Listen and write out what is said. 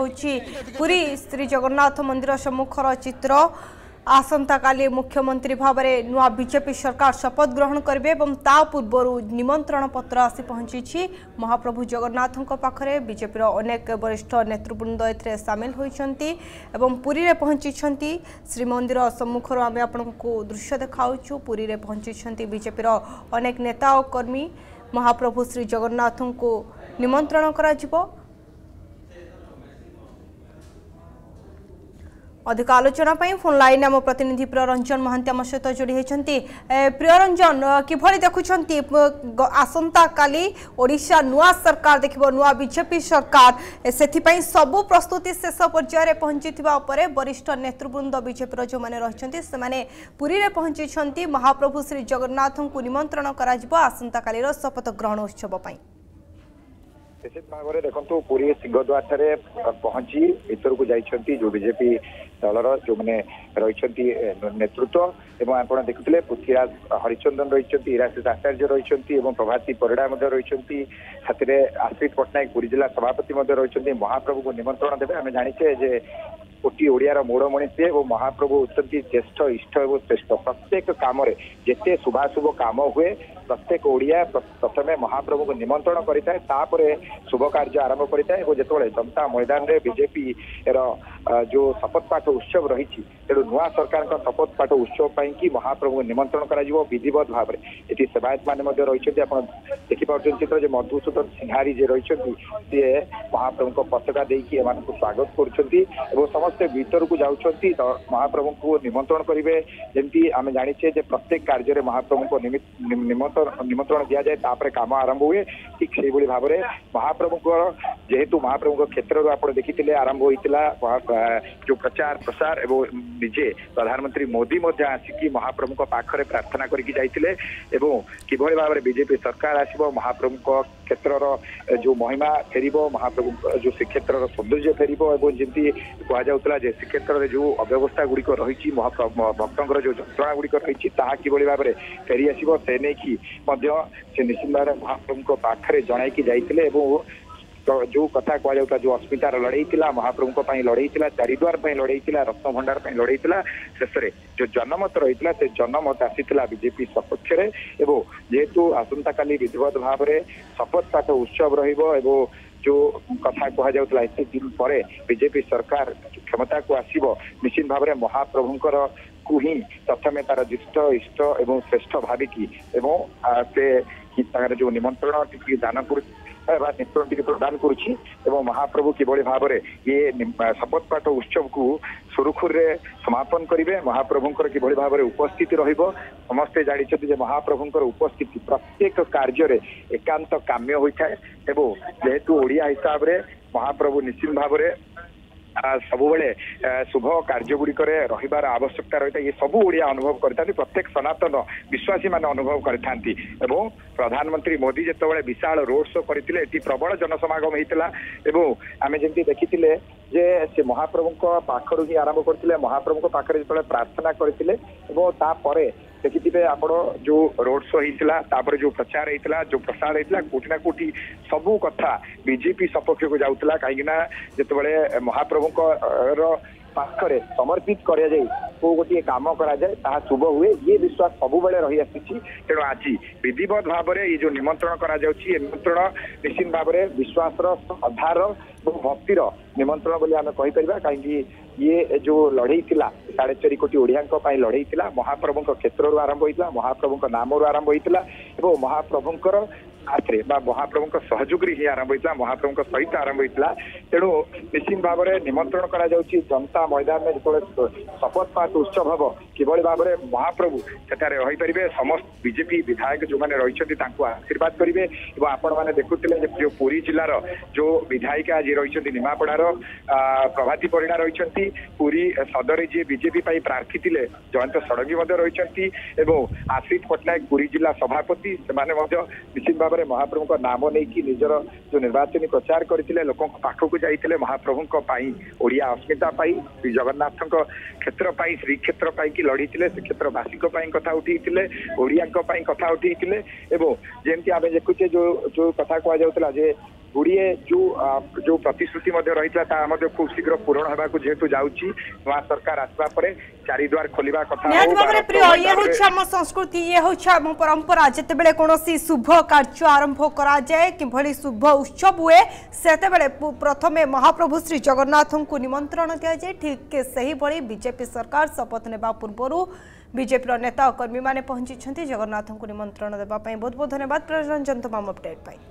हूँ पुरी श्री जगन्नाथ मंदिर सम्मुखर चित्र। आसंता काली मुख्यमंत्री भाव में नुआ बीजेपी सरकार शपथ ग्रहण करेंगे और ता पूर्व निमंत्रण पत्र आसी पहुंची महाप्रभु जगन्नाथ पाखे। बीजेपी अनेक वरिष्ठ नेतृवृंद ए सामिल होती पुरी में पहुंची श्रीमंदिर सम्मुखर आम आपको दृश्य देखाऊँ। पुरी में पहुंची बीजेपी अनेक नेता और कर्मी महाप्रभु श्री जगन्नाथ को निमंत्रण करा जिवो। अधिक आलोचना फोन लाइन आम प्रतिनिधि प्रियरंजन महांती आम सहित जोड़ी होती। प्रियरंजन किभली देखुंत आसंता काली ओडिशा नुआ सरकार देखिबो नुआ बीजेपी सरकार से सबू प्रस्तुति शेष पर्यायर पहुंची। वरिष्ठ नेतृवृंद बीजेपी जो मैंने रही से पुरी में पहुंची महाप्रभु श्री जगन्नाथ को निमंत्रण कर आसंता कालीर शपथ ग्रहण उत्सव। निश्चित भाव देखो पुरी सिंहद्वार पहुंची भीतर को जाइए जो बीजेपी दलर जो मैंने रही नेतृत्व और आप देखुले पृथ्वीराज हरिचंदन रही इराशिष आचार्य रही प्रभाती परिड़ा रही साथी आश्रित पट्टनायक पुरी जिला सभापति रही महाप्रभु को निमंत्रण देते। आम जाचे जे कोटी ओडिया मूल मणीसी और महाप्रभु होती ज्येष्ठ इष्ट और श्रेष्ठ। प्रत्येक कम जिते शुभाशुभ कम हुए प्रत्येक ओडिया प्रथम महाप्रभु को निमंत्रण करें शुभ कार्य आरंभ करें। जिते जनता मैदान में बीजेपी जो शपथ पाठ उत्सव रही तेणु नुआ सरकार शपथ पाठ उत्सव पर महाप्रभु को निमंत्रण करिधिवत भाव में ये सेवायत मैंने रही देखिपुर चित्र मधुसूदन सिंहारी जी रही सी महाप्रभु पताका देकी स्वागत कर भीतर को जाती महाप्रभु को निमंत्रण करेंगे। जमी आम जाचे प्रत्येक कार्य महाप्रभु को निमंत्रण दि जाए तापर कम आरंभ हुए। ठीक से भाव में महाप्रभु जेहेतु महाप्रभु क्षेत्र आप देखी आरंभ होता जो प्रचार प्रसार एवं निजे प्रधानमंत्री मोदी आसिकी महाप्रभु पाखे प्रार्थना करते कि भाव में बीजेपी सरकार आसब महाप्रभु क्षेत्र जो महिमा फेर महाप्रभु जो श्रीक्षेत्र सौंदर्य फेर जमी कह श्रीक्षेत्र में जो अव्यवस्था गुड़िक रही भक्तर जो जंत्रणा गुड़िक रही किभली भाव में फेरी आसब से नहीं कि निश्चित भाव में महाप्रभु पाखे जनईकि जाते तो जो कथा कहता जो अस्मितार लड़ई था महाप्रभु लड़ई था चारिद्वार लड़ई था रत्न भंडार लड़ई था शेष में जो जनमत रही है से जनमत आसीला बीजेपी सपक्ष में। जेहेतु आसंता काली विधिवत भाव में शपथ पाठ उत्सव र जो कथा कहला एत दिन पर बीजेपी सरकार क्षमता को आसब निश्चित भाव में महाप्रभुंर को ही प्रथम तार ज्येष्ठ इष्ट एवं श्रेष्ठ भाविकी से जो निमंत्रण टी दान कर निमंत्रण टी प्रदान कर महाप्रभु किभली भाव में ये शपथ पाठ उत्सव को सुरखुर समापन करेंगे। महाप्रभुंर किभली भाव में उपस्थिति रस्ते जानी महाप्रभुंर उपस्थिति प्रत्येक कार्य एकांत काम्य होता है। जेहेतु ओडिया हिसाब से महाप्रभु निश्चित भाव में सबुबले शुभ कार्य गुड़िक रहीबार आवश्यकता रही है। ये सबू ओडिया अनुभव करता प्रत्येक सनातन विश्वासी माने अनुभव करथांती। प्रधानमंत्री मोदी जेतबळे विशाल रोड शो करथिले एटी प्रबल जनसमागम होता आम जमी देखिथिले जे महाप्रभु पाखर ही आरंभ करथिले महाप्रभु पाखर जेतबळे प्रार्थना करथिले तापरे देखिथे आप जो रोड शो होता तापर जो प्रचार होता जो प्रसार होता कौटी ना कौटी सबू कथा बीजेपी सपक्ष को जाऊला कहीं जिते महाप्रभुर पाखे समर्पित कर गोटे कम कराए ता शुभ हुए ये विश्वास सबुबले रही आसी। तेणु आज विधिवत भाव में ये जो निमंत्रण कर निमंत्रण निश्चित भाव में विश्वास श्रद्धार और भक्तिर निमंत्रण बोली आम कहीपर कहीं ये जो लड़ई था 4.5 कोटी ओडिया लड़ई था महाप्रभु क्षेत्र आरंभ होता महाप्रभु नाम आरंभ होता और महाप्रभुंर आश्रे बा महाप्रभु सहयोग ही आरंभ होता महाप्रभु सहित आरंभ होता। तेणु निश्चित भाव में निमंत्रण कर जनता मैदान में जो शपथ पाठ उत्सव हम किभली भाव में महाप्रभु सेठारे रहीपर समस्त बीजेपी विधायक जो मैंने रही आशीर्वाद करेंगे। और आपण मैंने देखुते पुरी जिलार जो विधायिका जी रही निमापड़ार प्रभाती परिणा रही पुरी सदर जी बीजेपी प्रार्थी थे जयंत षडंगी रही आश्रित पट्टनायक पुरी जिला सभापति से निश्चित भाव में महाप्रभु नाम नहीं निजर जो निर्वाचन प्रचार करते लोक पाखक जाते महाप्रभु ओडिया अस्मिता श्री जगन्नाथ क्षेत्र श्रीक्षेत्र कि लड़ी श्रीक्षेत्रवासी कथा उठी ओडिया कथा उठी जमी आम देखुचे जो जो कथा कहला गुड़िए जो प्रतिश्रुति रही खूब शीघ्र पूरण होगा जेहेतु जाऊँगी नवा सरकार आसवा पर चारिद्वार खोलिबा कथा आम संस्कृति ये हूँ आम परंपरा जितेबले कौन शुभ कार्य आरंभ कराए कि शुभ उत्सव हुए से प्रथमे महाप्रभु श्री जगन्नाथ को निमंत्रण दि जाए ठीक से ही भली बीजेपी सरकार शपथ नेबा पूर्व बीजेपी नेता और कर्मी माने पहुंची जगन्नाथ को निमंत्रण देबा पई बहुत बहुत धन्यवाद प्रियरंजन तमाम अपडेट पाई।